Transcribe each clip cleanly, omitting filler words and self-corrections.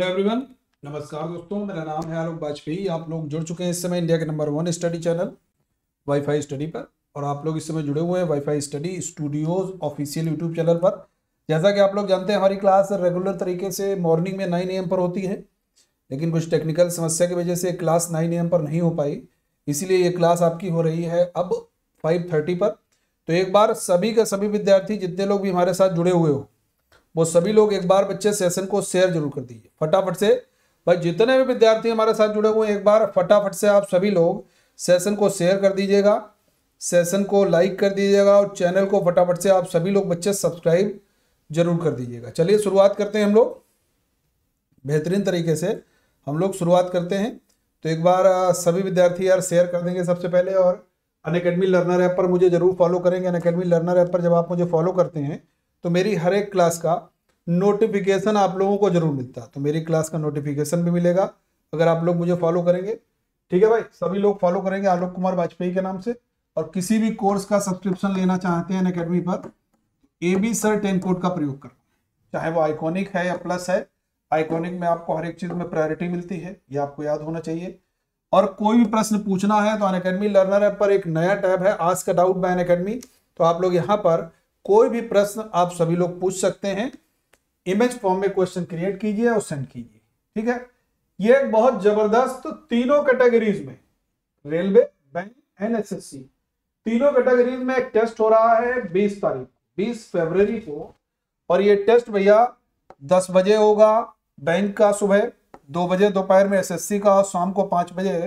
Hello everyone, नमस्कार दोस्तों, मेरा नाम है आलोक बाजपेई। आप लोग जुड़ चुके हैं इस समय इंडिया के number 1 study channel wifi study पर, और आप लोग इस समय जुड़े हुए हैं wifi study studios official YouTube channel पर। जैसा कि आप लोग जानते हैं, हमारी क्लास रेगुलर तरीके से मॉर्निंग में 9 AM पर होती है, लेकिन कुछ टेक्निकल समस्या की वजह से क्लास 9 AM पर नहीं हो पाई, इसीलिए ये क्लास आपकी हो रही है अब 5:30 पर। तो एक बार सभी का सभी विद्यार्थी, जितने लोग भी हमारे साथ जुड़े हुए हो, वो सभी लोग एक बार बच्चे सेशन को शेयर जरूर कर दीजिए फटाफट से। भाई जितने भी विद्यार्थी हमारे साथ जुड़े हुए हैं, एक बार फटाफट से आप सभी लोग सेशन को शेयर कर दीजिएगा, सेशन को लाइक कर दीजिएगा, और चैनल को फटाफट से आप सभी लोग बच्चे सब्सक्राइब जरूर कर दीजिएगा। चलिए शुरुआत करते हैं हम लोग, बेहतरीन तरीके से हम लोग शुरुआत करते हैं। तो एक बार सभी विद्यार्थी यार शेयर कर देंगे सबसे पहले, और अनअकेडमी लर्नर ऐप पर मुझे ज़रूर फॉलो करेंगे। अनअकेडमी लर्नर ऐप पर जब आप मुझे फॉलो करते हैं तो मेरी हर एक क्लास का नोटिफिकेशन आप लोगों को जरूर मिलता है, तो मेरी क्लास का नोटिफिकेशन भी मिलेगा अगर आप लोग मुझे फॉलो करेंगे। ठीक है भाई, सभी लोग फॉलो करेंगे आलोक कुमार वाजपेयी के नाम से। और किसी भी कोर्स का सब्सक्रिप्शन लेना चाहते हैं अनअकेडमी पर, AB Sir 10 कोड का प्रयोग करो, चाहे वो आइकॉनिक है या प्लस है। आइकॉनिक में आपको हर एक चीज़ में प्रायोरिटी मिलती है, ये आपको याद होना चाहिए। और कोई भी प्रश्न पूछना है तो अनअकेडमी लर्नर ऐप पर एक नया टैब है, ask a doubt by Unacademy, तो आप लोग यहाँ पर कोई भी प्रश्न आप सभी लोग पूछ सकते हैं। इमेज फॉर्म में क्वेश्चन क्रिएट कीजिए और सेंड कीजिए। ठीक है, ये एक बहुत जबरदस्त, तीनों कैटेगरीज में, रेलवे, बैंक एंड SSC, तीनों कैटेगरीज में एक टेस्ट हो रहा है 20 फरवरी को। और ये टेस्ट भैया 10 बजे होगा बैंक का, सुबह 2 बजे दोपहर में SSC का, और शाम को 5 बजे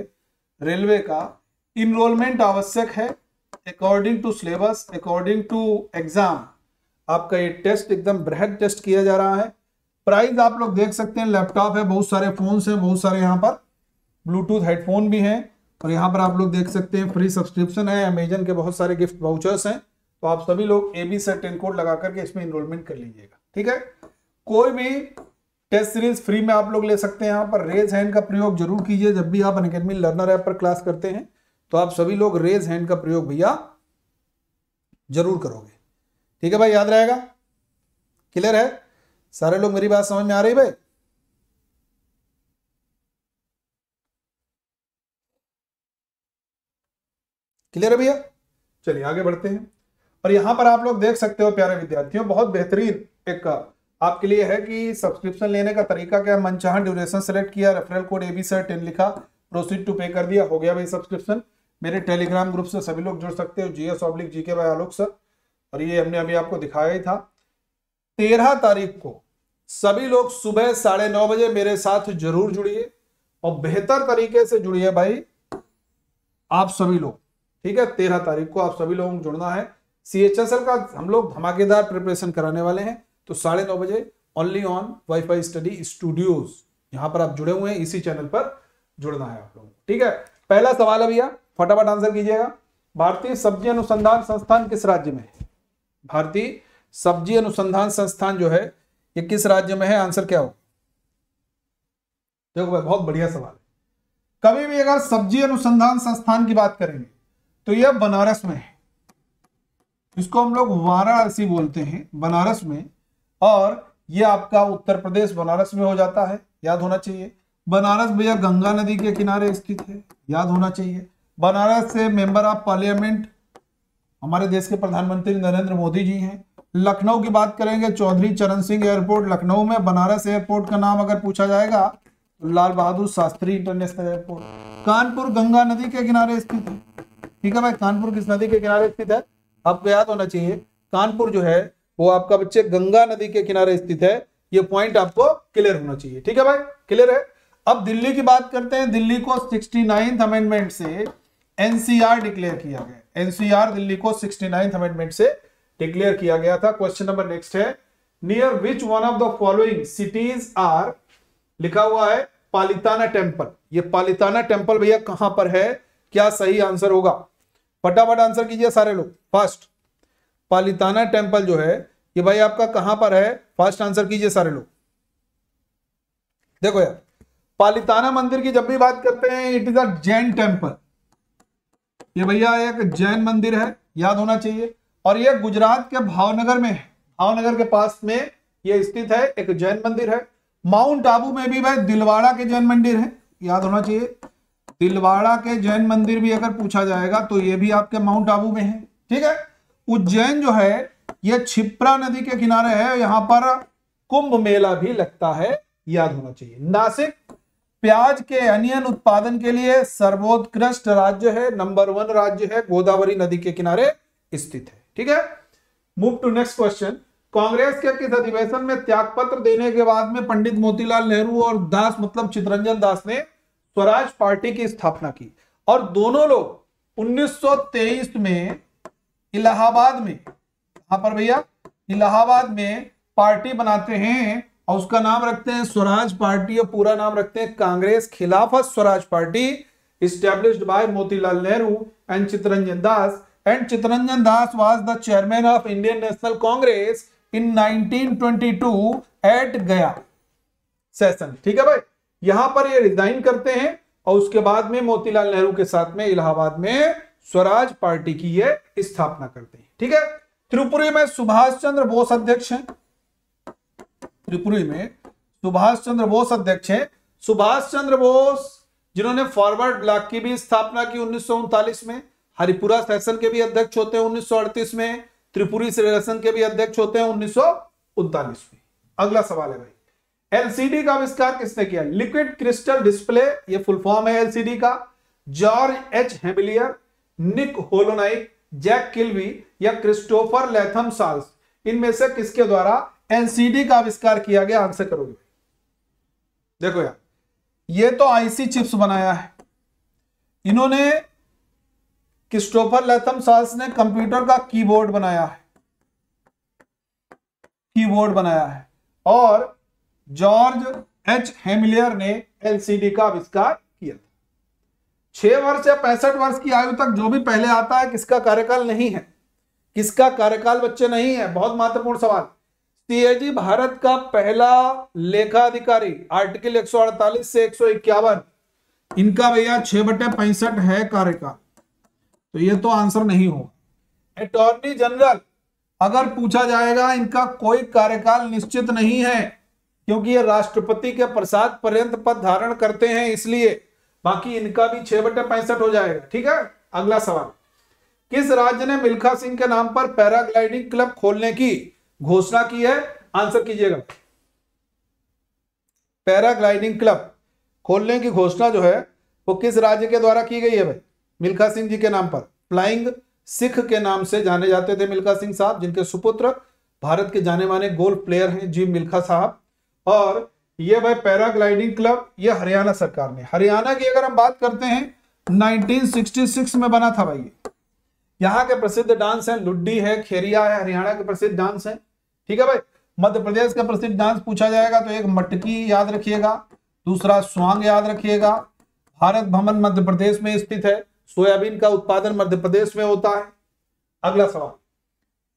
रेलवे का। इनरोलमेंट आवश्यक है according to syllabus, according to exam. आपका ये टेस्ट एकदम बृहद टेस्ट किया जा रहा है। प्राइस आप लोग देख सकते हैं, लैपटॉप है, बहुत सारे फोन्स हैं, बहुत सारे यहाँ पर ब्लूटूथ हेडफोन भी हैं, और यहाँ पर आप लोग देख सकते हैं फ्री सब्सक्रिप्शन है, अमेजन के बहुत सारे गिफ्ट वाउचर्स हैं। तो आप सभी लोग AB Sir 10 कोड लगा करके इसमें इनरोलमेंट कर लीजिएगा। ठीक है, कोई भी टेस्ट सीरीज फ्री में आप लोग ले सकते हैं। यहाँ पर रेज हैंड का प्रयोग जरूर कीजिए, जब भी आप अनअकेडमी लर्नर ऐप पर क्लास करते हैं तो आप सभी लोग रेज हैंड का प्रयोग भैया जरूर करोगे। ठीक है भाई, याद रहेगा। क्लियर है, सारे लोग मेरी बात समझ में आ रही भाई? क्लियर है भैया, चलिए आगे बढ़ते हैं। और यहां पर आप लोग देख सकते हो प्यारे विद्यार्थियों, बहुत बेहतरीन एक आपके लिए है कि सब्सक्रिप्शन लेने का तरीका क्या है। मनचाहा ड्यूरेशन सेलेक्ट किया, रेफरल कोड AB Sir 10 लिखा, प्रोसीड टू पे कर दिया, हो गया भाई सब्सक्रिप्शन। मेरे टेलीग्राम ग्रुप से सभी लोग जुड़ सकते हो, GS/GK भाई आलोक सर, और ये हमने अभी आपको दिखाया ही था। 13 तारीख को सभी लोग सुबह 9:30 बजे मेरे साथ जरूर जुड़िए और बेहतर तरीके से जुड़िए भाई आप सभी लोग। ठीक है, 13 तारीख को आप सभी लोगों को जुड़ना है। CHSL का हम लोग धमाकेदार प्रिपरेशन कराने वाले हैं, तो 9:30 बजे only on wifi study studios, यहाँ पर आप जुड़े हुए हैं, इसी चैनल पर जुड़ना है आप लोगों को। ठीक है, पहला सवाल है भैया, फटाफट आंसर कीजिएगा। भारतीय सब्जी अनुसंधान संस्थान किस राज्य में है? भारतीय सब्जी अनुसंधान संस्थान जो है ये किस राज्य में है? आंसर क्या होगा? देखो भाई बहुत बढ़िया सवाल है। कभी भी अगर सब्जी अनुसंधान संस्थान की बात करेंगे तो यह बनारस में है, इसको हम लोग वाराणसी बोलते हैं, बनारस में। और यह आपका उत्तर प्रदेश बनारस में हो जाता है, याद होना चाहिए। बनारस भैया गंगा नदी के किनारे स्थित है, याद होना चाहिए। बनारस से मेंबर ऑफ पार्लियामेंट हमारे देश के प्रधानमंत्री नरेंद्र मोदी जी हैं। लखनऊ की बात करेंगे, चौधरी चरण सिंह एयरपोर्ट लखनऊ में। बनारस एयरपोर्ट का नाम अगर पूछा जाएगा तो लाल बहादुर शास्त्री इंटरनेशनल एयरपोर्ट। कानपुर गंगा नदी के किनारे स्थित है। ठीक है भाई, कानपुर किस नदी के किनारे स्थित है? आपको याद होना चाहिए, कानपुर जो है वो आपका बच्चे गंगा नदी के किनारे स्थित है। ये पॉइंट आपको क्लियर होना चाहिए। ठीक है भाई, क्लियर है। अब दिल्ली की बात करते हैं। दिल्ली को 69th अमेंडमेंट से NCR डिक्लेयर किया गया। NCR दिल्ली को 69th अमेंडमेंट से डिक्लेयर किया गया था। क्वेश्चन नंबर नेक्स्ट है, near which one of the following cities are, लिखा हुआ है पालीताना टेम्पल। ये पालीताना टेम्पल भैया कहां पर है? क्या सही आंसर होगा? फटाफट आंसर कीजिए सारे लोग फास्ट। पालीताना टेम्पल जो है ये भाई आपका कहां पर है? फास्ट आंसर कीजिए सारे लोग। देखो यार, पालीताना मंदिर की जब भी बात करते हैं, it is a Jain temple. ये भैया एक जैन मंदिर है, याद होना चाहिए। और ये गुजरात के भावनगर में है, भावनगर के पास में ये स्थित है, एक जैन मंदिर है। माउंट आबू में भी भाई दिलवाड़ा के जैन मंदिर है, याद होना चाहिए। दिलवाड़ा के जैन मंदिर भी अगर पूछा जाएगा तो ये भी आपके माउंट आबू में है, ठीक है। उज्जैन जो है ये छिप्रा नदी के किनारे है, यहाँ पर कुंभ मेला भी लगता है, याद होना चाहिए। नासिक प्याज के अनियन उत्पादन के लिए सर्वोत्कृष्ट राज्य है, नंबर 1 राज्य है, गोदावरी नदी के किनारे स्थित है, ठीक है। Move to next question. Congress के किस अधिवेशन में त्यागपत्र देने के बाद में पंडित मोतीलाल नेहरू और दास मतलब चितरंजन दास ने स्वराज पार्टी की स्थापना की और दोनों लोग 1923 में इलाहाबाद में, यहां पर भैया इलाहाबाद में पार्टी बनाते हैं और उसका नाम रखते हैं स्वराज पार्टी और पूरा नाम रखते हैं Congress Khilafat Swaraj party, established by Motilal Nehru and Chittaranjan Das. And Chittaranjan Das was the chairman of Indian national Congress in 1922 at Gaya session, ठीक है भाई। यहां पर ये रिजाइन करते हैं और उसके बाद में मोतीलाल नेहरू के साथ में इलाहाबाद में स्वराज पार्टी की ये स्थापना करते हैं, ठीक है। त्रिपुरी में सुभाष चंद्र बोस अध्यक्ष हैं, त्रिपुरी में सुभाष चंद्र बोस अध्यक्ष हैं। सुभाष चंद्र बोस जिन्होंने फॉरवर्ड ब्लॉक की भी स्थापना की 1939 में, हरिपुरा सेशन के भी अध्यक्ष होते हैं 1938 में, त्रिपुरी सेशन के भी अध्यक्ष होते हैं 1939 में। अगला सवाल है भाई, एलसीडी का आविष्कार किसने किया? लिक्विड क्रिस्टल डिस्प्ले, ये फुल फॉर्म है एलसीडी का। George H Heilmeier, Nick Holonyak, Jack Kilby या क्रिस्टोफर लैथम साल्स, इनमें से किसके द्वारा एलसीडी का आविष्कार किया गया? आंसर करोगे। देखो यार, ये तो आईसी चिप्स बनाया है इन्होंने, क्रिस्टोफर लैथम साल्स ने कंप्यूटर का कीबोर्ड बनाया है, कीबोर्ड बनाया है, और जॉर्ज एच हेमिलियर ने एलसीडी का आविष्कार। 6 वर्ष या 65 वर्ष की आयु तक जो भी पहले आता है किसका कार्यकाल नहीं है, किसका कार्यकाल बच्चे नहीं है, बहुत महत्वपूर्ण सवाल। सीएजी भारत का पहला लेखा अधिकारी, आर्टिकल 148 से 151, इनका भैया 6/65 है कार्यकाल, तो ये तो आंसर नहीं होगा। अटॉर्नी जनरल अगर पूछा जाएगा, इनका कोई कार्यकाल निश्चित नहीं है क्योंकि ये राष्ट्रपति के प्रसाद पर्यंत पद धारण करते हैं, इसलिए बाकी इनका भी 6/65 हो जाएगा, ठीक है। अगला सवाल, किस राज्य ने मिल्खा सिंह के नाम पर पैराग्लाइडिंग क्लब खोलने की घोषणा की है? आंसर कीजिएगा। पैराग्लाइडिंग क्लब खोलने की घोषणा जो है वो किस राज्य के द्वारा की गई है भाई? मिल्खा सिंह जी के नाम पर। फ्लाइंग सिख के नाम से जाने जाते थे मिल्खा सिंह साहब, जिनके सुपुत्र भारत के जाने माने गोल्फ प्लेयर हैं जी मिल्खा साहब। और ये भाई पैराग्लाइडिंग क्लब ये हरियाणा सरकार ने, हरियाणा की अगर हम बात करते हैं 1966 में बना था भाई ये। यहाँ के प्रसिद्ध डांस हैं लुड्डी है, खेरिया है, हरियाणा के प्रसिद्ध डांस हैं, ठीक है भाई। मध्य प्रदेश का प्रसिद्ध डांस पूछा जाएगा तो एक मटकी याद रखिएगा, दूसरा स्वांग याद रखिएगा। भारत भवन मध्य प्रदेश में स्थित है, सोयाबीन का उत्पादन मध्य प्रदेश में होता है। अगला सवाल,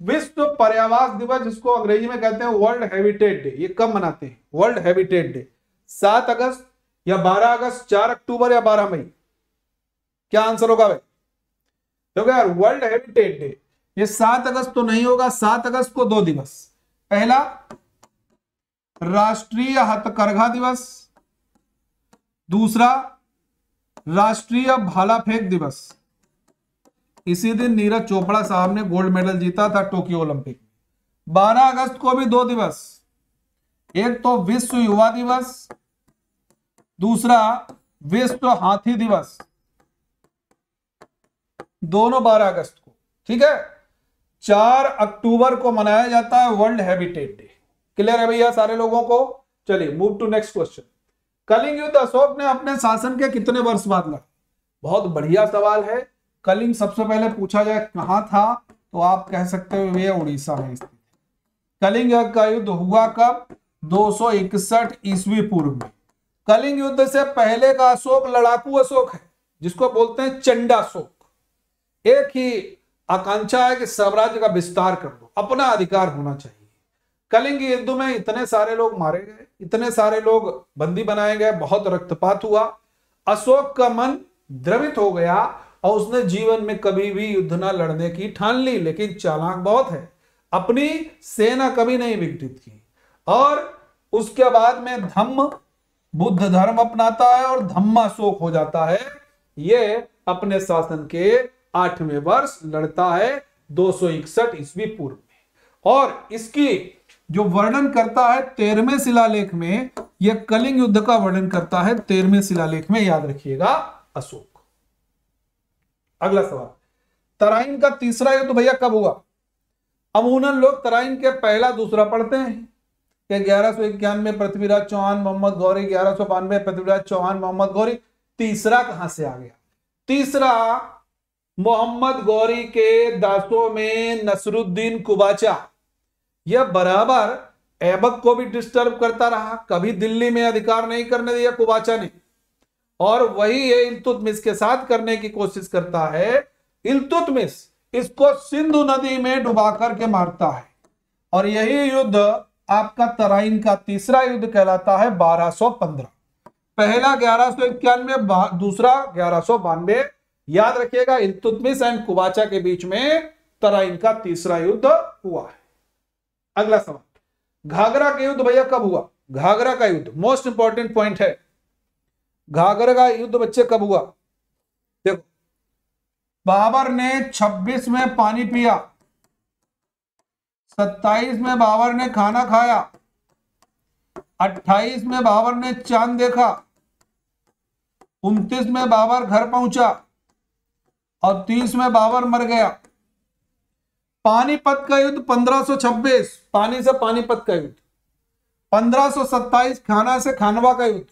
विश्व पर्यावास दिवस जिसको अंग्रेजी में कहते हैं वर्ल्ड हैबिटेट डे, ये कब मनाते हैं? वर्ल्ड हैबिटेट डे 7 अगस्त या 12 अगस्त, 4 अक्टूबर या 12 मई, क्या आंसर होगा भाई? देखो यार, वर्ल्ड हैबिटेट डे ये 7 अगस्त तो नहीं होगा, 7 अगस्त को 2 दिवस, पहला राष्ट्रीय हथकरघा दिवस, दूसरा राष्ट्रीय भाला फेंक दिवस। इसी दिन नीरज चोपड़ा साहब ने गोल्ड मेडल जीता था टोक्यो ओलंपिक। 12 अगस्त को भी 2 दिवस, एक तो विश्व युवा दिवस, दूसरा विश्व हाथी दिवस, दोनों 12 अगस्त को, ठीक है। 4 अक्टूबर को मनाया जाता है वर्ल्ड हैबिटेट डे। क्लियर है भैया सारे लोगों को? चलिए move to next question. Kalinga युद्ध अशोक ने अपने शासन के कितने वर्ष बाद लड़ा? बहुत बढ़िया सवाल है। कलिंग सबसे पहले पूछा जाए कहां था तो आप कह सकते हो ये उड़ीसा में स्थित। कलिंग का युद्ध हुआ कब? 261 ईस्वी पूर्व में। कलिंग युद्ध से पहले का अशोक लड़ाकू अशोक है, जिसको बोलते हैं चंडा अशोक। एक ही आकांक्षा है कि साम्राज्य का विस्तार कर दो, अपना अधिकार होना चाहिए। कलिंग युद्ध में इतने सारे लोग मारे गए, इतने सारे लोग बंदी बनाए गए, बहुत रक्तपात हुआ, अशोक का मन द्रवित हो गया और उसने जीवन में कभी भी युद्ध ना लड़ने की ठान ली। लेकिन चालाक बहुत है, अपनी सेना कभी नहीं विघटित की और उसके बाद में धम्म बुद्ध धर्म अपनाता है और धम्माशोक हो जाता है। ये अपने शासन के 8वें वर्ष लड़ता है 261 ईस्वी पूर्व में। और इसकी जो वर्णन करता है 13वें शिलालेख में, यह कलिंग युद्ध का वर्णन करता है 13वें शिलालेख में, याद रखिएगा अशोक। अगला सवाल, तराइन का तीसरा युद्ध भैया कब हुआ? अमूनन लोग तराइन के पहला दूसरा पढ़ते हैं। 1191 पृथ्वीराज चौहान मोहम्मद गौरी, 1192 पृथ्वीराज चौहान मोहम्मद गौरी। तीसरा कहां से आ गया? तीसरा मोहम्मद गौरी के दासों में नसरुद्दीन कुबाचा, यह बराबर ऐबक को भी डिस्टर्ब करता रहा, कभी दिल्ली में अधिकार नहीं करने दिया कुबाचा ने, और वही ये इल्तुतमिस के साथ करने की कोशिश करता है। इल्तुतमिस इसको सिंधु नदी में डुबाकर के मारता है, और यही युद्ध आपका तराइन का तीसरा युद्ध कहलाता है 1215। पहला 1191, दूसरा 1192। याद रखिएगा इल्तुतमिस एंड कुबाचा के बीच में तराइन का तीसरा युद्ध हुआ है। अगला सवाल, घाघरा के युद्ध भैया कब हुआ? घाघरा का युद्ध मोस्ट इंपॉर्टेंट पॉइंट है। घाघरा का युद्ध बच्चे कब हुआ? देखो, बाबर ने 26 में पानी पिया, 27 में बाबर ने खाना खाया, 28 में बाबर ने चांद देखा, 29 में बाबर घर पहुंचा, और 30 में बाबर मर गया। पानीपत का युद्ध 1526, पानी से पानीपत का युद्ध। 1527 खाना से खानवा का युद्ध।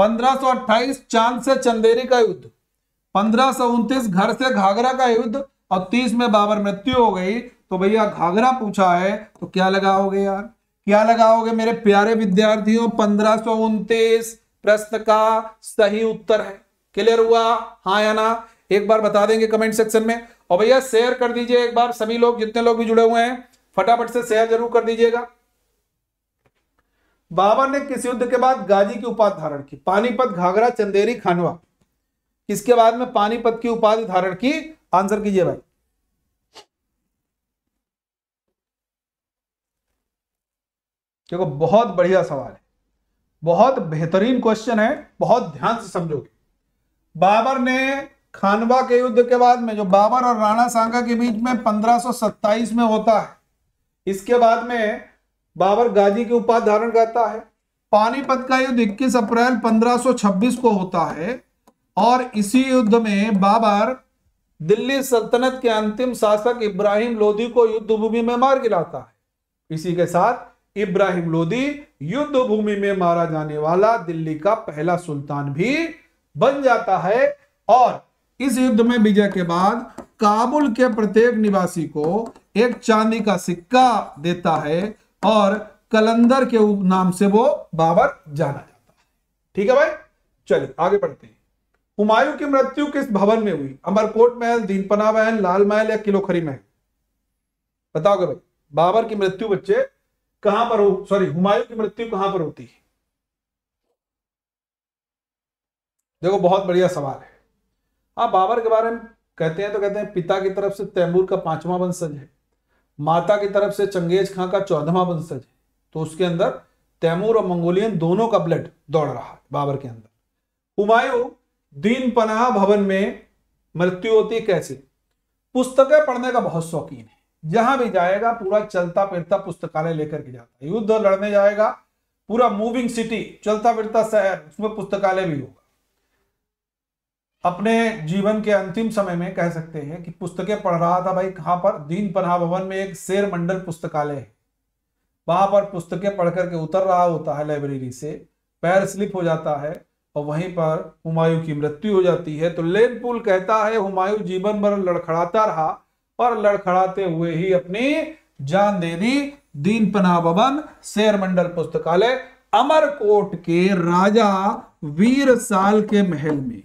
1528 चांद से चंदेरी का युद्ध। 1529 घर से घाघरा का युद्ध, और 30 में बाबर मृत्यु हो गई। तो भैया घाघरा पूछा है तो क्या लगाओगे यार, क्या लगाओगे मेरे प्यारे विद्यार्थियों? 1529 प्रश्न का सही उत्तर है। क्लियर हुआ हाँ या ना? एक बार बता देंगे कमेंट सेक्शन में। और भैया शेयर कर दीजिए एक बार, सभी लोग जितने लोग भी जुड़े हुए हैं फटाफट से शेयर जरूर कर दीजिएगा। बाबर ने किस युद्ध के बाद गाजी की उपाधि धारण की? पानीपत, घाघरा, चंदेरी, खानवा। इसके बाद में पानीपत की उपाधि धारण की, आंसर कीजिए भाई। देखो बहुत बढ़िया सवाल है, बहुत बेहतरीन क्वेश्चन है, बहुत ध्यान से समझोगे। बाबर ने खानवा के युद्ध के बाद में, जो बाबर और राणा सांगा के बीच में 1527 में होता है, इसके बाद में बाबर गाजी की उपाधि धारण करता है। पानीपत का युद्ध 21 अप्रैल 1526 को होता है, और इसी युद्ध में बाबर दिल्ली सल्तनत के अंतिम शासक इब्राहिम लोदी को युद्ध भूमि में मार गिराता है। इसी के साथ इब्राहिम लोदी युद्ध भूमि में मारा जाने वाला दिल्ली का पहला सुल्तान भी बन जाता है। और इस युद्ध में विजय के बाद काबुल के प्रत्येक निवासी को एक चांदी का सिक्का देता है, और कलंदर के नाम से वो बाबर जाना जाता है। ठीक है भाई, चलिए आगे बढ़ते हैं। हुमायूं की मृत्यु किस भवन में हुई? अमरकोट महल, दीन पनाह महल, लाल महल, या किलोखरी महल? बताओगे भाई बाबर की मृत्यु बच्चे कहां पर हो, सॉरी हुमायूं की मृत्यु कहां पर होती है? देखो बहुत बढ़िया सवाल है। आप बाबर के बारे में कहते हैं तो कहते हैं पिता की तरफ से तैमूर का 5वां वंशज है, माता की तरफ से चंगेज खां का 14वां वंशज है। तो उसके अंदर तैमूर और मंगोलियन दोनों का ब्लड दौड़ रहा है बाबर के अंदर। हुमायूं दीन पनाह भवन में मृत्यु होती कैसे? पुस्तकें पढ़ने का बहुत शौकीन है, जहां भी जाएगा पूरा चलता फिरता पुस्तकालय लेकर के जाता है। युद्ध लड़ने जाएगा पूरा मूविंग सिटी, चलता फिरता शहर, उसमें पुस्तकालय भी होगा। अपने जीवन के अंतिम समय में कह सकते हैं कि पुस्तकें पढ़ रहा था भाई, कहां पर? दीन पनाह भवन में एक शेर मंडल पुस्तकालय है, वहां पर पुस्तकें पढ़ करके उतर रहा होता है लाइब्रेरी से, पैर स्लिप हो जाता है और वहीं पर हुमायूं की मृत्यु हो जाती है। तो लेन पुल कहता है हुमायूं जीवन भर लड़खड़ाता रहा और लड़खड़ाते हुए ही अपनी जान दे दी। दीन पनाह भवन, शेर मंडल पुस्तकालय, अमरकोट के राजा वीर साल के महल में।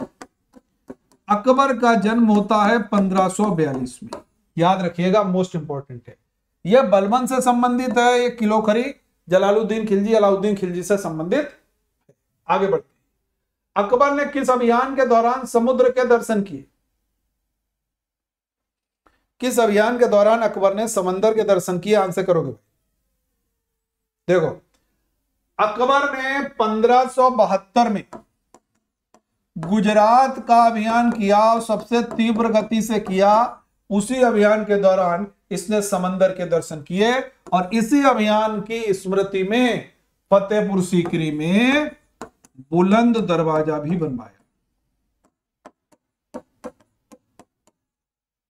अकबर का जन्म होता है 1542 में, याद रखिएगा मोस्ट इंपॉर्टेंट है। यह बलबन से संबंधित है, यह किलोखरी जलालुद्दीन खिलजी, अलाउद्दीन खिलजी से संबंधित। आगे बढ़ते हैं। अकबर ने किस अभियान के दौरान समुद्र के दर्शन किए? किस अभियान के दौरान अकबर ने समंदर के दर्शन किए? आंसर करोगे? देखो अकबर ने 1572 में गुजरात का अभियान किया और सबसे तीव्र गति से किया। उसी अभियान के दौरान इसने समंदर के दर्शन किए और इसी अभियान की स्मृति में फतेहपुर सीकरी में बुलंद दरवाजा भी बनवाया।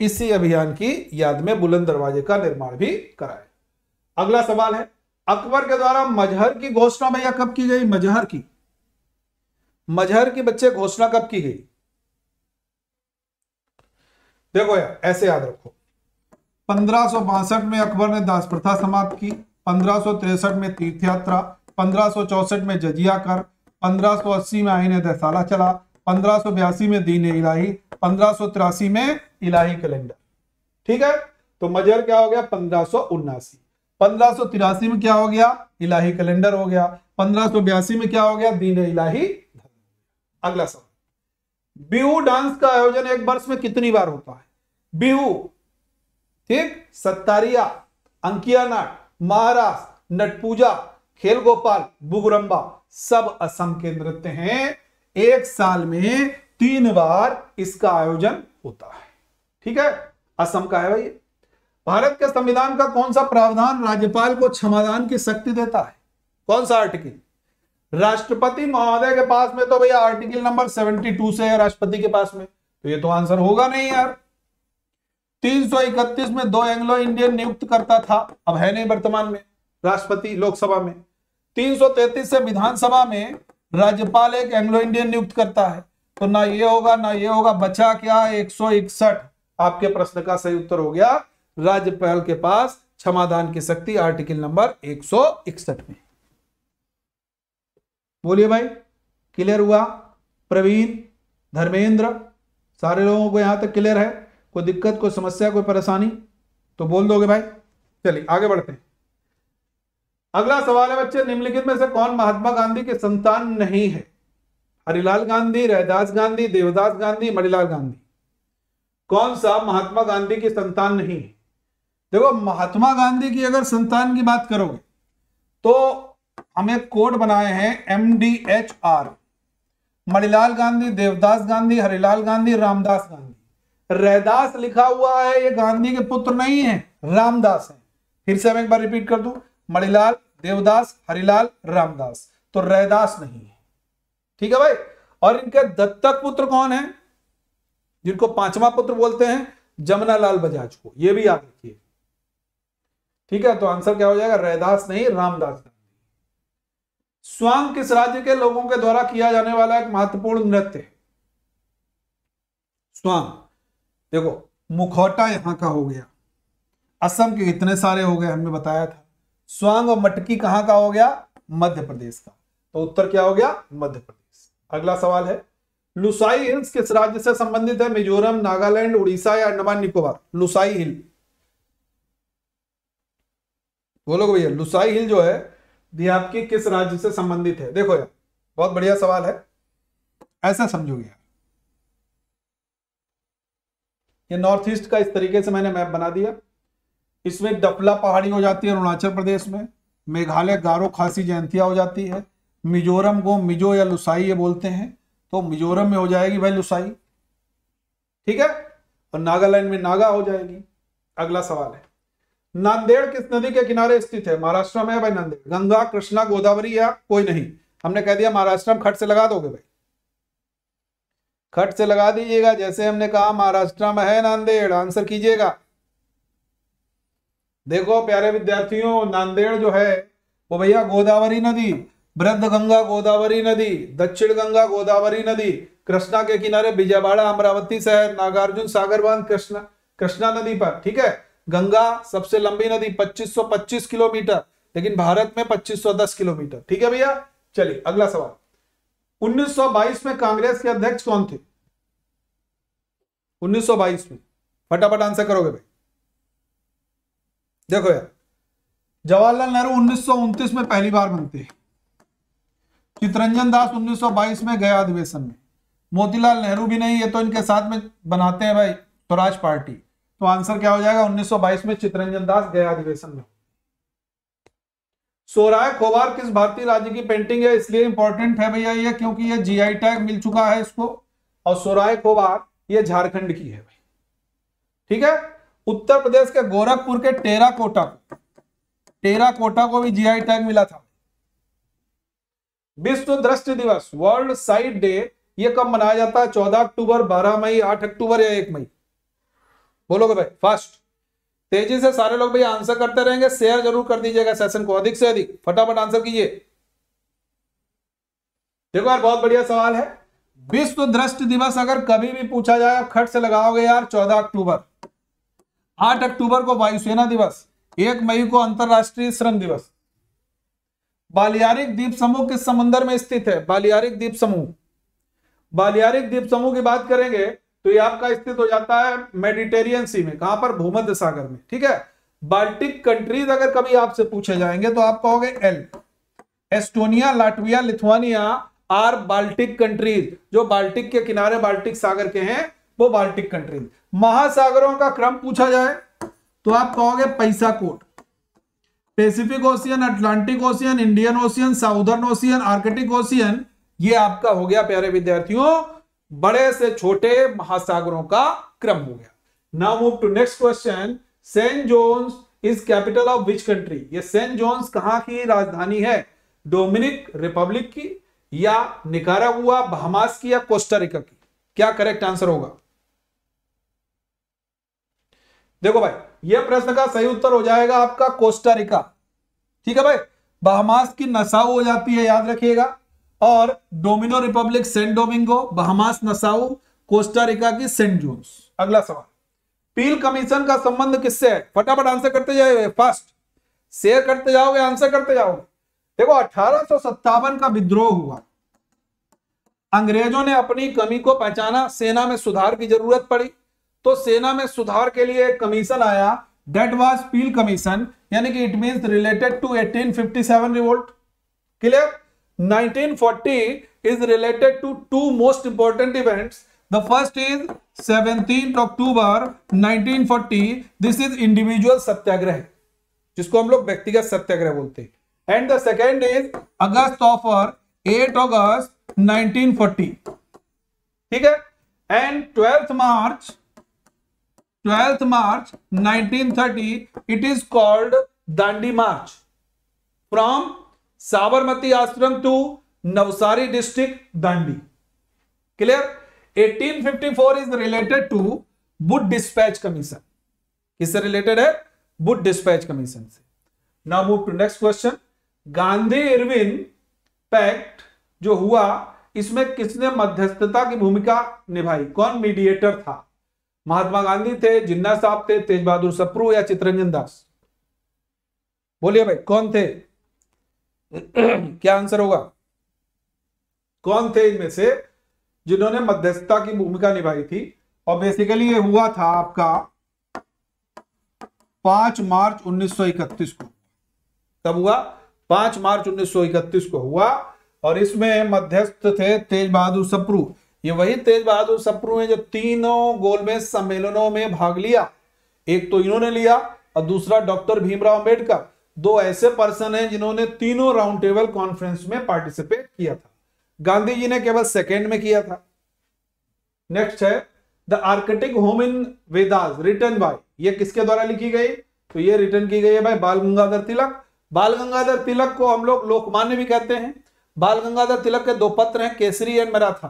इसी अभियान की याद में बुलंद दरवाजे का निर्माण भी कराया। अगला सवाल है, अकबर के द्वारा मजहर की घोषणा भैया कब की गई? मजहर की बच्चे घोषणा कब की गई? देखो यार, ऐसे याद रखो, 1562 में अकबर ने दास प्रथा समाप्त की, 1563 में तीर्थ यात्रा, 1564 में जजिया कर, 1580 में आईन दसाला चला, 1582 में दीन इलाही, 1583 में इलाही कैलेंडर। ठीक है, तो मजहर क्या हो गया? 1579। 1583 में क्या हो गया? इलाही कैलेंडर हो गया। 1582 में क्या हो गया? दीन इलाही। अगला सवाल, बिहू डांस का आयोजन एक वर्ष में कितनी बार होता है? बिहू, ठीक, सत्तारिया, अंकिया नाट, महारास, नटपूजा, खेल गोपाल, बुगरम्बा सब असम के नृत्य हैं। एक साल में 3 बार इसका आयोजन होता है। ठीक है, असम का है भाई। भारत के संविधान का कौन सा प्रावधान राज्यपाल को क्षमादान की शक्ति देता है? कौन सा आर्टिकल? राष्ट्रपति महोदय के पास में तो भैया आर्टिकल नंबर 72 से है राष्ट्रपति के पास में, तो ये तो आंसर होगा नहीं यार। 331 में 2 एंग्लो इंडियन नियुक्त करता था, अब है नहीं वर्तमान में राष्ट्रपति लोकसभा में। 333 से विधानसभा में राज्यपाल एक एंग्लो इंडियन नियुक्त करता है, तो ना ये होगा ना ये होगा, बचा क्या? 161। आपके प्रश्न का सही उत्तर हो गया, राज्यपाल के पास क्षमादान की शक्ति आर्टिकल नंबर 161 में। बोलिए भाई, क्लियर हुआ? प्रवीण, धर्मेंद्र, सारे लोगों को यहां तक क्लियर है? कोई दिक्कत, कोई समस्या, कोई परेशानी तो बोल दोगे भाई। चलिए आगे बढ़ते हैं। अगला सवाल है बच्चे, निम्नलिखित में से कौन महात्मा गांधी के संतान नहीं है? हरिलाल गांधी, रैदास गांधी, देवदास गांधी, मणिलाल गांधी। कौन सा महात्मा गांधी की संतान नहीं है? देखो, महात्मा गांधी की अगर संतान की बात करोगे तो हमें कोड बनाए हैं MDHR। मणिलाल गांधी, देवदास गांधी, हरिलाल गांधी, रामदास गांधी। रैदास लिखा हुआ है, ये गांधी के पुत्र नहीं है, रामदास है। फिर से मैं एक बार रिपीट कर दूं, मणिलाल, देवदास, हरिलाल, रामदास, तो रैदास नहीं है। ठीक है भाई। और इनके दत्तक पुत्र कौन है, जिनको 5वां पुत्र बोलते हैं? जमनालाल बजाज को, यह भी याद रखिए। ठीक है, तो आंसर क्या हो जाएगा? रैदास नहीं, रामदास। स्वांग किस राज्य के लोगों के द्वारा किया जाने वाला एक महत्वपूर्ण नृत्य है? स्वांग, देखो मुखौटा यहां का हो गया, असम के इतने सारे हो गए, हमने बताया था। स्वांग और मटकी कहां का हो गया? मध्य प्रदेश का, तो उत्तर क्या हो गया? मध्य प्रदेश। अगला सवाल है, लुसाई हिल्स किस राज्य से संबंधित है? मिजोरम, नागालैंड, उड़ीसा या अंडमान निकोबार? लुसाई हिल बोलो भैया, लुसाई हिल जो है ये आपकी किस राज्य से संबंधित है? देखो यार, बहुत बढ़िया सवाल है, ऐसा समझोगे ये नॉर्थ ईस्ट का। इस तरीके से मैंने मैप बना दिया, इसमें डपला पहाड़ी हो जाती है अरुणाचल प्रदेश में, मेघालय गारो खासी जयंतिया हो जाती है, मिजोरम को मिजो या लुसाई ये बोलते हैं, तो मिजोरम में हो जाएगी भाई लुसाई। ठीक है, और नागालैंड में नागा हो जाएगी। अगला सवाल है, नांदेड़ किस नदी के किनारे स्थित है? महाराष्ट्र में है भाई नांदेड़। गंगा, कृष्णा, गोदावरी या कोई नहीं? हमने कह दिया महाराष्ट्र में, खट से लगा दोगे भाई, खट से लगा दीजिएगा। जैसे हमने कहा महाराष्ट्र में है नांदेड़, आंसर कीजिएगा। देखो प्यारे विद्यार्थियों, नांदेड़ जो है वो भैया गोदावरी नदी, बृहद गंगा गोदावरी नदी, दक्षिण गंगा गोदावरी नदी, कृष्णा के किनारे विजयवाड़ा, अमरावती शहर, नागार्जुन सागर बांध, कृष्णा नदी पर। ठीक है, गंगा सबसे लंबी नदी 2525 किलोमीटर, लेकिन भारत में 2510 किलोमीटर। ठीक है भैया, चलिए अगला सवाल, 1922 में कांग्रेस के अध्यक्ष कौन थे? 1922 में फटाफट आंसर करोगे भाई। देखो यार, जवाहरलाल नेहरू 1929 में पहली बार बनते हैं, चितरंजन दास 1922 में गया अधिवेशन में, मोतीलाल नेहरू भी नहीं है, तो इनके साथ में बनाते हैं भाई स्वराज पार्टी, तो आंसर क्या हो जाएगा? 1922 में चितरंजन दास गया अधिवेशन में। सोराय खोबार किस भारतीय राज्य की पेंटिंग है? इसलिए इंपॉर्टेंट है भैया ये क्योंकि ये जीआई टैग मिल चुका है इसको, और सोराय खोबार ये झारखंड की है भाई, ठीक है। उत्तर प्रदेश के गोरखपुर के टेराकोटा को भी जीआई टैग मिला था। विश्व दृष्टि दिवस वर्ल्ड साइट डे ये कब मनाया जाता है? 14 अक्टूबर, 12 मई, 8 अक्टूबर या 1 मई? बोलोगे भाई फास्ट, तेजी से सारे लोग भैया आंसर करते रहेंगे, शेयर जरूर कर दीजिएगा सेशन को अधिक से अधिक, फटाफट आंसर कीजिए। देखो यार बहुत बढ़िया सवाल है, विश्व दृष्टि दिवस अगर कभी भी पूछा जाए आप खट से लगाओगे यार 14 अक्टूबर, 8 अक्टूबर को वायुसेना दिवस, 1 मई को अंतरराष्ट्रीय श्रम दिवस। बालियारिक द्वीप समूह किस समुद्र में स्थित है? बालियारिक द्वीप समूह, बालियारिक द्वीप समूह की बात करेंगे तो ये आपका स्थित हो जाता है मेडिटेरियन सी में, कहां पर? भूमध्य सागर में, ठीक है। बाल्टिक कंट्रीज अगर कभी आपसे पूछे जाएंगे तो आप कहोगे L, Estonia, Latvia, Lithuania are Baltic countries, जो बाल्टिक के किनारे बाल्टिक सागर के हैं वो बाल्टिक कंट्रीज। महासागरों का क्रम पूछा जाए तो आप कहोगे पैसा कोट, Pacific ocean, Atlantic ocean, Indian ocean, Southern ocean, Arctic ocean, ये आपका हो गया प्यारे विद्यार्थियों बड़े से छोटे महासागरों का क्रम हो गया। Now move to next question, Saint John's is capital of which country? ये सेंट जोन्स कहां की राजधानी है? डोमिनिक रिपब्लिक की या निकारागुआ, बहमास की या कोस्टारिका की? क्या करेक्ट आंसर होगा? देखो भाई यह प्रश्न का सही उत्तर हो जाएगा आपका कोस्टारिका, ठीक है भाई। बहमास की नसाउ हो जाती है याद रखिएगा, और Domino Republic Saint Domingo, Bahamas Nassau, Costa Rica की सेंट जोन्स। अगला सवाल, पील कमीशन का संबंध किससे है? फटाफट आंसर करते जाइए फास्ट, शेयर करते जाओगे आंसर करते जाओगे। देखो 1857 का विद्रोह हुआ, अंग्रेजों ने अपनी कमी को पहचाना, सेना में सुधार की जरूरत पड़ी, तो सेना में सुधार के लिए एक कमीशन आया, डेट वाज पील कमीशन, यानी कि it means related to 1857 revolt. Clear? 1940 is related to to most important events, the first is 17 October 1940, this is individual satyagraha जिसको हम लोग व्यक्तिगत सत्याग्रह बोलते हैं, and the second is August offer, 8 August 1940, ठीक है, and 12th March 1930, it is called Dandi March from Sabarmati Ashram to Navsari district Dandi. Clear? 1854 is related to Wood Dispatch Commission. किससे related है? Wood Dispatch Commission से। Now move to next question. Gandhi Irwin pact जो हुआ इसमें किसने मध्यस्थता की भूमिका निभाई? कौन मीडिएटर था? महात्मा गांधी थे, जिन्ना साहब थे, तेज बहादुर सप्रू या चितरंजन दास? बोलिए भाई कौन थे? क्या आंसर होगा? कौन थे इनमें से जिन्होंने मध्यस्थता की भूमिका निभाई थी? और बेसिकली ये हुआ था आपका 5 मार्च 1931 को, तब हुआ 5 मार्च 1931 को हुआ, और इसमें मध्यस्थ थे तेज बहादुर सप्रू। ये वही तेज बहादुर सप्रू हैं जो तीनों गोलमेज सम्मेलनों में भाग लिया, एक तो इन्होंने लिया और दूसरा डॉक्टर भीमराव अंबेडकर, दो ऐसे पर्सन हैं जिन्होंने तीनों राउंड टेबल कॉन्फ्रेंस में पार्टिसिपेट किया था, गांधी जी ने केवल सेकेंड में किया था। नेक्स्ट है the Arctic home in Vedas written by, ये किसके द्वारा लिखी गई? तो ये रिटन की गई है भाई बाल गंगाधर तिलक। बाल गंगाधर तिलक को हम लोग लोकमान्य भी कहते हैं। बाल गंगाधर तिलक के दो पत्र हैं, Kesari and Maratha.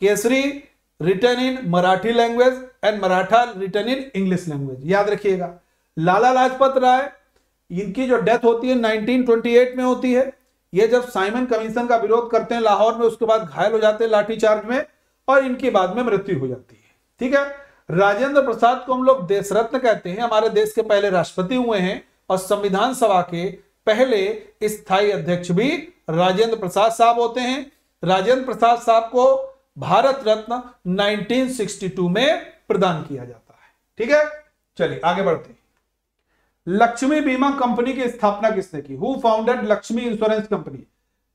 Kesari written in Marathi language and Maratha written in English language, याद रखिएगा। लाला लाजपत राय, इनकी जो डेथ होती है 1928 में होती है, ये जब साइमन कमीशन का विरोध करते हैं लाहौर में, उसके बाद घायल हो जाते हैं लाठीचार्ज में और इनकी बाद में मृत्यु हो जाती है, ठीक है। राजेंद्र प्रसाद को हम लोग देश रत्न कहते हैं, हमारे देश के पहले राष्ट्रपति हुए हैं, और संविधान सभा के पहले स्थायी अध्यक्ष भी राजेंद्र प्रसाद साहब होते हैं। राजेंद्र प्रसाद साहब को भारत रत्न 1962 में प्रदान किया जाता है, ठीक है। चलिए आगे बढ़ते हैं। लक्ष्मी बीमा कंपनी की स्थापना किसने की? Who founded Lakshmi insurance company?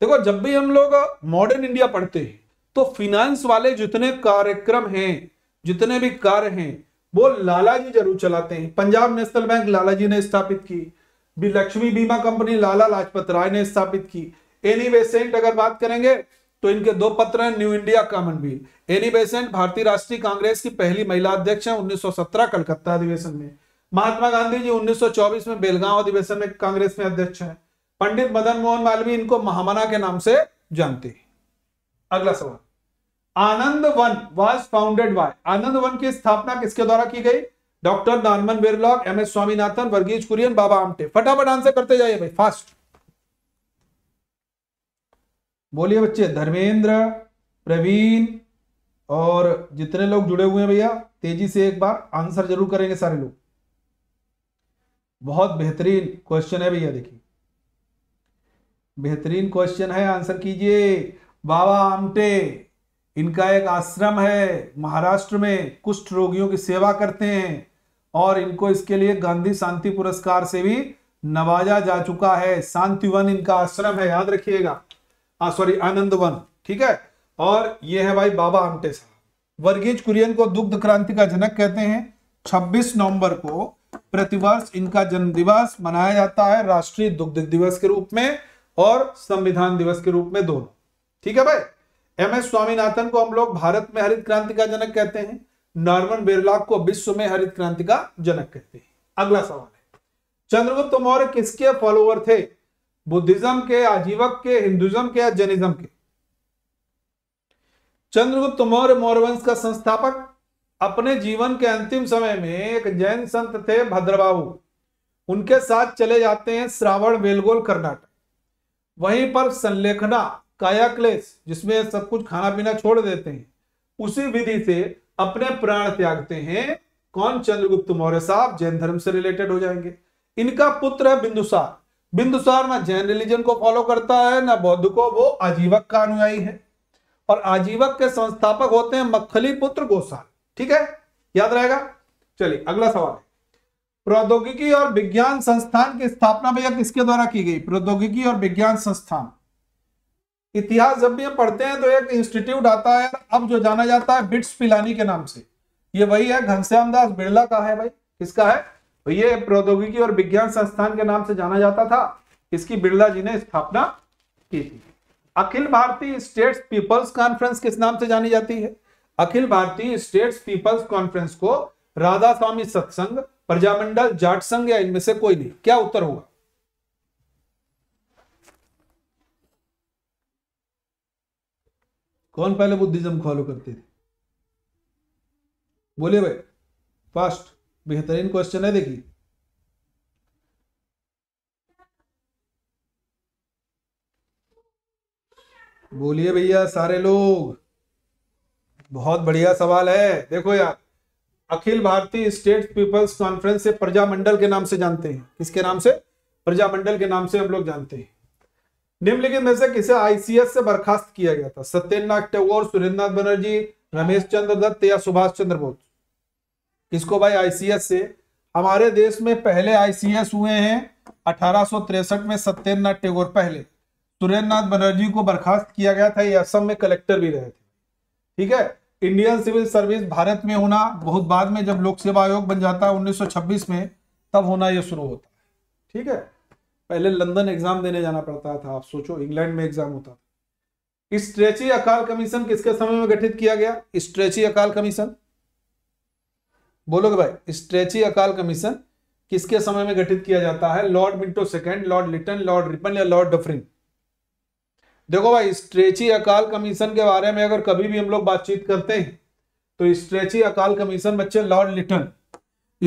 देखो जब भी हम लोग मॉडर्न इंडिया पढ़ते हैं तो फिनांस वाले जितने कार्यक्रम हैं, जितने भी कार्य हैं, वो लाला जी जरूर चलाते हैं। पंजाब नेशनल बैंक लाला जी ने स्थापित की, भी लक्ष्मी बीमा कंपनी लाला लाजपत राय ने स्थापित की। एनी बेसेंट अगर बात करेंगे तो इनके दो पत्र हैं, new India Commonweal. Annie Besant भारतीय राष्ट्रीय कांग्रेस की पहली महिला अध्यक्ष हैं 1917 कलकत्ता अधिवेशन में। महात्मा गांधी जी 1924 में बेलगांव अधिवेशन में कांग्रेस में अध्यक्ष हैं। पंडित मदन मोहन मालवीय इनको महामना के नाम से जानते हैं। अगला सवाल, आनंद one was founded by, Anand one की स्थापना किसके द्वारा की गई? Doctor Norman Borlaug, M S Swaminathan, Verghese Kurien, Baba Amte. फटाफट आंसर करते जाइए भाई, फास्ट बोलिए बच्चे। धर्मेंद्र, प्रवीण और जितने लोग जुड़े हुए हैं भैया, तेजी से एक बार आंसर जरूर करेंगे सारे लोग। बहुत बेहतरीन क्वेश्चन है भैया, देखिए बेहतरीन क्वेश्चन है, आंसर कीजिए। बाबा आमटे, इनका एक आश्रम है महाराष्ट्र में, कुष्ठ रोगियों की सेवा करते हैं और इनको इसके लिए गांधी शांति पुरस्कार से भी नवाजा जा चुका है। शांतिवन इनका आश्रम है, याद रखिएगा, सॉरी आनंदवन, ठीक है। और ये है भाई बाबा आमटे साहब। वर्गीज कुरियन को दुग्ध क्रांति का जनक कहते हैं। 26 नवंबर को प्रतिवर्ष इनका जन्म दिवस मनाया जाता है, राष्ट्रीय दुग्ध दिवस के रूप में और संविधान दिवस के रूप में, दोनों, ठीक है भाई। एम एस स्वामीनाथन को हम लोग भारत में हरित क्रांति का जनक कहते हैं। नॉर्मन बिरलॉग को विश्व में हरित क्रांति का जनक कहते हैं। अगला सवाल है, चंद्रगुप्त मौर्य किसके फॉलोअर थे? बुद्धिज्म के, आजीवक के, हिंदुज्म के या जैनिज्म के? चंद्रगुप्त मौर्य मौर्यवंश का संस्थापक, अपने जीवन के अंतिम समय में एक जैन संत थे भद्रबाहु, उनके साथ चले जाते हैं श्रावण बेलगोल कर्नाटक। वहीं पर संलेखना, कायाक्लेश, जिसमें सब कुछ खाना पीना छोड़ देते हैं, उसी विधि से अपने प्राण त्यागते हैं। कौन? चंद्रगुप्त मौर्य साहब, जैन धर्म से रिलेटेड हो जाएंगे। इनका पुत्र है बिंदुसार। बिंदुसार ना जैन रिलीजन को फॉलो करता है ना बौद्ध को, वो आजीवक का अनुयायी है और आजीवक के संस्थापक होते हैं मक्खली पुत्र गोसाल, ठीक है, याद रहेगा। चलिए अगला सवाल है, प्रौद्योगिकी और विज्ञान संस्थान की स्थापना भैया किसके द्वारा की गई? प्रौद्योगिकी और विज्ञान संस्थान, इतिहास जब भी हम पढ़ते हैं तो एक इंस्टीट्यूट आता है, अब जो जाना जाता है बिट्स पिलानी के नाम से, ये वही है, घनश्याम दास बिड़ला का है भाई, किसका है? तो ये प्रौद्योगिकी और विज्ञान संस्थान के नाम से जाना जाता था, इसकी बिड़ला जी ने स्थापना की थी। Akhil Bharatiya states peoples conference किस नाम से जानी जाती है? Akhil Bharatiya states peoples conference को राधा स्वामी सत्संग, प्रजामंडल, जाट संघ या इनमें से कोई नहीं? क्या उत्तर होगा? कौन पहले बुद्धिज्म फॉलो करते थे? बोलिए भाई फास्ट, बेहतरीन क्वेश्चन है, देखिए। बोलिए भैया सारे लोग, बहुत बढ़िया सवाल है। देखो यार, Akhil Bharatiya state peoples conference से प्रजामंडल के नाम से जानते हैं। किसके नाम से? प्रजामंडल के नाम से हम लोग जानते हैं। निम्नलिखित में से किसे आईसीएस से बर्खास्त किया गया था? सत्येंद्रनाथ टैगोर, सुरेंद्रनाथ बनर्जी, रमेश चंद्र दत्त या सुभाष चंद्र बोस? किसको भाई आईसीएस से? हमारे देश में पहले आईसीएस हुए हैं 1863 में सत्येंद्रनाथ टैगोर, पहले सुरेंद्रनाथ बनर्जी को बर्खास्त किया गया था, ये असम में कलेक्टर भी रहे थे, ठीक है। इंडियन सिविल सर्विस भारत में होना बहुत बाद में, जब लोक सेवा आयोग बन जाता है 1926 में, तब होना यह शुरू होता है, ठीक है। पहले लंदन एग्जाम देने जाना पड़ता था, आप सोचो, इंग्लैंड में एग्जाम होता था। स्ट्रेची अकाल कमीशन किसके समय में गठित किया गया? स्ट्रेची अकाल कमीशन, बोलोगे भाई, स्ट्रेची अकाल कमीशन किसके समय में गठित किया जाता है? Lord Minto second, Lord Lytton, Lord Ripon या लॉर्ड डफरिन? देखो भाई, स्ट्रेची अकाल कमीशन के बारे में अगर कभी भी हम लोग बातचीत करते हैं तो स्ट्रेची अकाल कमीशन बच्चे, लॉर्ड लिटन,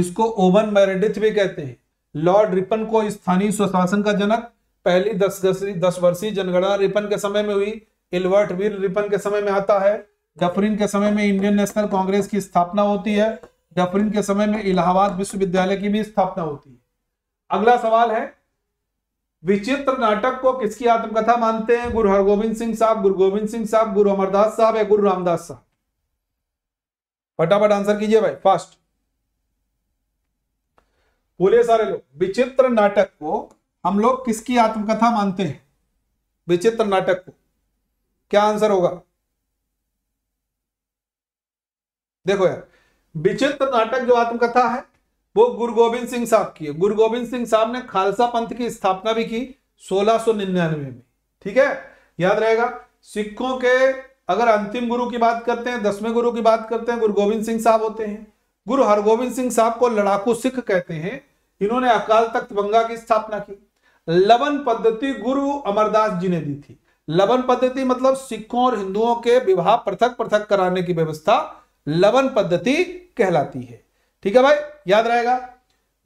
इसको ओवन मेरेडिथ भी कहते हैं। लॉर्ड रिपन को स्थानीय स्वशासन का जनक, पहली 10 वर्षीय जनगणना रिपन के समय में हुई, इल्वर्ट वीर रिपन के समय में आता है। डफरिन के समय में इंडियन नेशनल कांग्रेस की स्थापना होती है। डफरिन के समय में इलाहाबाद विश्वविद्यालय की भी स्थापना होती है। अगला सवाल है, विचित्र नाटक को किसकी आत्मकथा मानते हैं? गुरु हरगोविंद सिंह साहब, गुरु गोविंद सिंह साहब, गुरु अमरदास साहब या गुरु रामदास साहब? फटाफट आंसर कीजिए भाई, फास्ट बोलिए सारे लोग। विचित्र नाटक को हम लोग किसकी आत्मकथा मानते हैं? विचित्र नाटक को क्या आंसर होगा? देखो यार, विचित्र नाटक जो आत्मकथा है वो गुरु गोविंद सिंह साहब की है। गुरु गोविंद सिंह साहब ने खालसा पंथ की स्थापना भी की 1699 में। ठीक है, याद रहेगा। सिखों के अगर अंतिम गुरु की बात करते हैं, 10वें गुरु की बात करते हैं, गुरु गोविंद सिंह साहब होते हैं। गुरु हरगोविंद सिंह साहब को लड़ाकू सिख कहते हैं। इन्होंने अकाल तख्त बंगा की स्थापना की। लवन पद्धति गुरु अमरदास जी ने दी थी। लवन पद्धति मतलब सिखों और हिंदुओं के विवाह पृथक पृथक कराने की व्यवस्था लवन पद्धति कहलाती है। ठीक है भाई, याद रहेगा।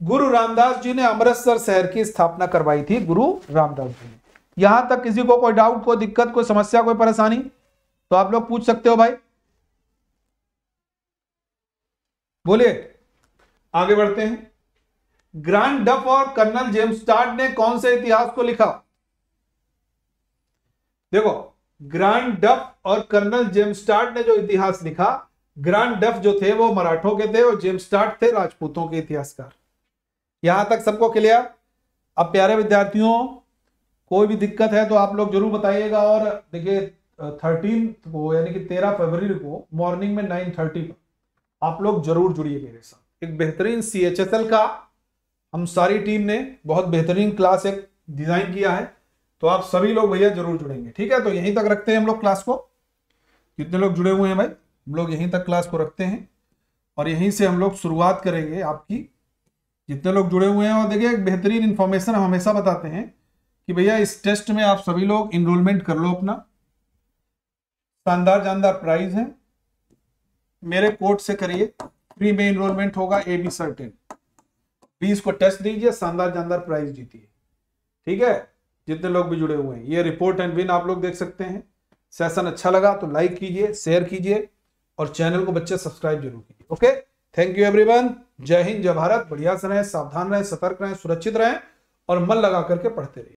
गुरु रामदास जी ने अमृतसर शहर की स्थापना करवाई थी। गुरु रामदास जी ने। यहां तक किसी को कोई डाउट, कोई दिक्कत, कोई समस्या, कोई परेशानी तो आप लोग पूछ सकते हो भाई। बोलिए, आगे बढ़ते हैं। ग्रांड डफ और कर्नल जेम्स टार्ड ने कौन से इतिहास को लिखा? देखो, ग्रांड डफ और कर्नल जेम्स टार्ड ने जो इतिहास लिखा, ग्रांड डफ जो थे वो मराठों के थे और जेम्स टार्ड थे राजपूतों के इतिहासकार। यहां तक सबको क्लियर? अब प्यारे विद्यार्थियों, कोई भी दिक्कत है तो आप लोग जरूर बताइएगा। और देखिए 13 को यानी कि 13 फरवरी को मॉर्निंग में 9:30 पर आप लोग जरूर जुड़िए मेरे साथ। एक बेहतरीन CHSL का हम सारी टीम ने बहुत बेहतरीन क्लास एक डिजाइन किया है, तो आप सभी लोग भैया जरूर जुड़ेंगे। ठीक है, तो यहीं तक रखते हैं हम लोग क्लास को। जितने लोग जुड़े हुए हैं भाई, हम लोग यहीं तक क्लास को रखते हैं और यहीं से हम लोग शुरुआत करेंगे आपकी। जितने लोग जुड़े हुए हैं, और देखिए एक बेहतरीन इंफॉर्मेशन हम हमेशा बताते हैं कि भैया इस टेस्ट में आप सभी लोग इनरोलमेंट कर लो अपना। शानदार जानदार प्राइज है, मेरे कोड से करिए, फ्री में इनरोलमेंट होगा। AB सर्टेन 20 को टेस्ट दीजिए, शानदार जानदार प्राइज जीतिए। ठीक है, जितने लोग भी जुड़े हुए हैं, ये रिपोर्ट एंड विन आप लोग देख सकते हैं। सेशन अच्छा लगा तो लाइक कीजिए, शेयर कीजिए और चैनल को बच्चे सब्सक्राइब जरूर कीजिए। Okay, thank you everyone. जय हिंद, जय भारत। बढ़िया से रहें, सावधान रहें, सतर्क रहें, सुरक्षित रहें और मन लगा करके पढ़ते रहें।